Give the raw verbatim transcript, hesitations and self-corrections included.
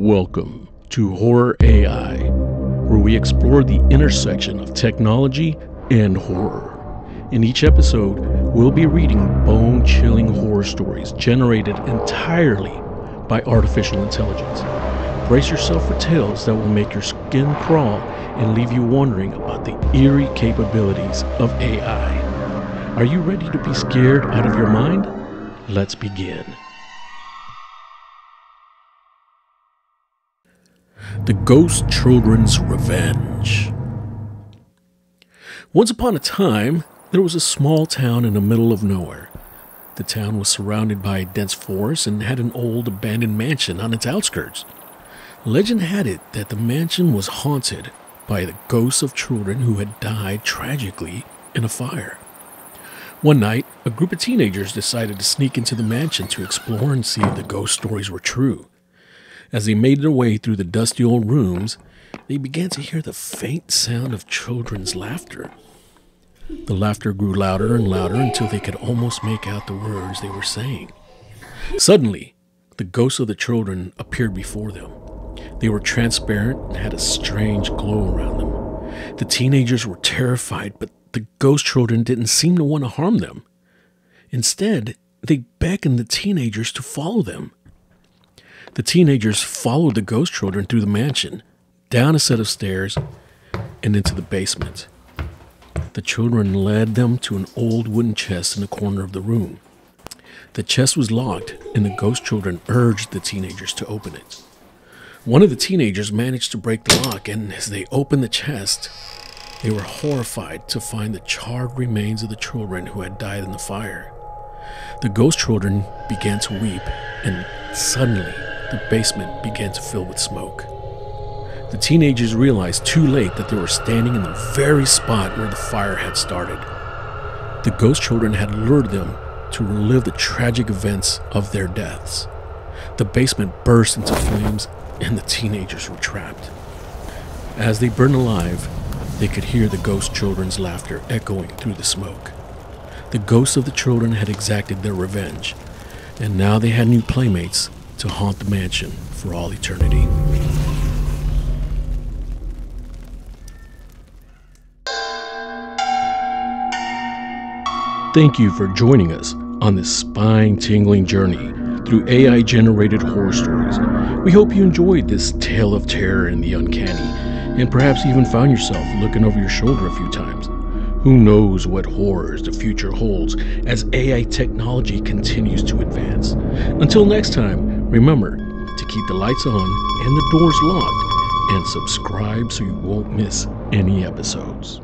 Welcome to Horror A I, where we explore the intersection of technology and horror. In each episode, we'll be reading bone-chilling horror stories generated entirely by artificial intelligence. Brace yourself for tales that will make your skin crawl and leave you wondering about the eerie capabilities of A I. Are you ready to be scared out of your mind? Let's begin. The Ghost Children's Revenge. Once upon a time, there was a small town in the middle of nowhere. The town was surrounded by a dense forest and had an old abandoned mansion on its outskirts. Legend had it that the mansion was haunted by the ghosts of children who had died tragically in a fire. One night, a group of teenagers decided to sneak into the mansion to explore and see if the ghost stories were true. As they made their way through the dusty old rooms, they began to hear the faint sound of children's laughter. The laughter grew louder and louder until they could almost make out the words they were saying. Suddenly, the ghosts of the children appeared before them. They were transparent and had a strange glow around them. The teenagers were terrified, but the ghost children didn't seem to want to harm them. Instead, they beckoned the teenagers to follow them. The teenagers followed the ghost children through the mansion, down a set of stairs, and into the basement. The children led them to an old wooden chest in the corner of the room. The chest was locked, and the ghost children urged the teenagers to open it. One of the teenagers managed to break the lock, and as they opened the chest, they were horrified to find the charred remains of the children who had died in the fire. The ghost children began to weep, and suddenly, the basement began to fill with smoke. The teenagers realized too late that they were standing in the very spot where the fire had started. The ghost children had lured them to relive the tragic events of their deaths. The basement burst into flames, and the teenagers were trapped. As they burned alive, they could hear the ghost children's laughter echoing through the smoke. The ghosts of the children had exacted their revenge, and now they had new playmates to haunt the mansion for all eternity. Thank you for joining us on this spine-tingling journey through A I-generated horror stories. We hope you enjoyed this tale of terror and the uncanny, and perhaps even found yourself looking over your shoulder a few times. Who knows what horrors the future holds as A I technology continues to advance. Until next time, remember to keep the lights on and the doors locked, and subscribe so you won't miss any episodes.